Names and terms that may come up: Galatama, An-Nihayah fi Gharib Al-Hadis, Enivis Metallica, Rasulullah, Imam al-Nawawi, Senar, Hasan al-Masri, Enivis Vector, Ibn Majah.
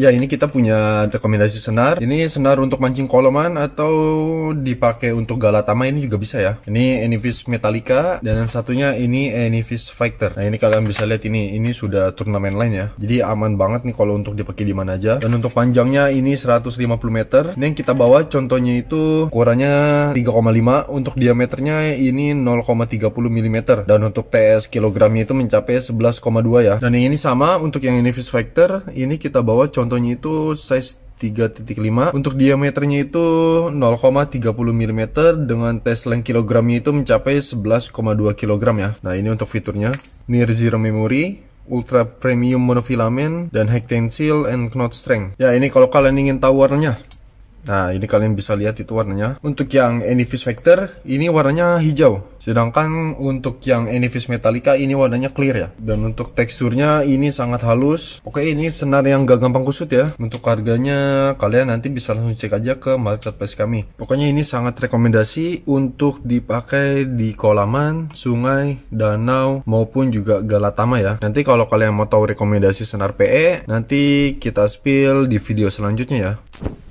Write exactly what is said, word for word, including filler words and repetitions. Ya, ini kita punya rekomendasi senar. Ini senar untuk mancing koloman atau dipakai untuk galatama ini juga bisa ya. Ini Enivis Metallica dan yang satunya ini Enivis Vector. Nah, ini kalian bisa lihat ini ini sudah turnamen line ya. Jadi aman banget nih kalau untuk dipakai di mana aja. Dan untuk panjangnya ini seratus lima puluh meter. Ini yang kita bawa contohnya itu ukurannya tiga koma lima, untuk diameternya ini nol koma tiga puluh milimeter dan untuk T S kilogramnya itu mencapai sebelas koma dua ya. Dan yang ini sama untuk yang Enivis Vector, ini kita bawa contohnya itu size tiga koma lima, untuk diameternya itu nol koma tiga puluh milimeter dengan tes length kilogramnya itu mencapai sebelas koma dua kilogram ya. Nah, ini untuk fiturnya near zero memory, ultra premium monofilament, dan high tensile and knot strength. Ya, ini kalau kalian ingin tahu warnanya. Nah, ini kalian bisa lihat itu warnanya. Untuk yang Enivis Vector, ini warnanya hijau. Sedangkan untuk yang Enivis Metallica, ini warnanya clear ya. Dan untuk teksturnya, ini sangat halus. Oke, ini senar yang gak gampang kusut ya. Untuk harganya, kalian nanti bisa langsung cek aja ke marketplace kami. Pokoknya ini sangat rekomendasi untuk dipakai di kolaman, sungai, danau, maupun juga galatama ya. Nanti kalau kalian mau tahu rekomendasi senar P E, nanti kita spill di video selanjutnya ya.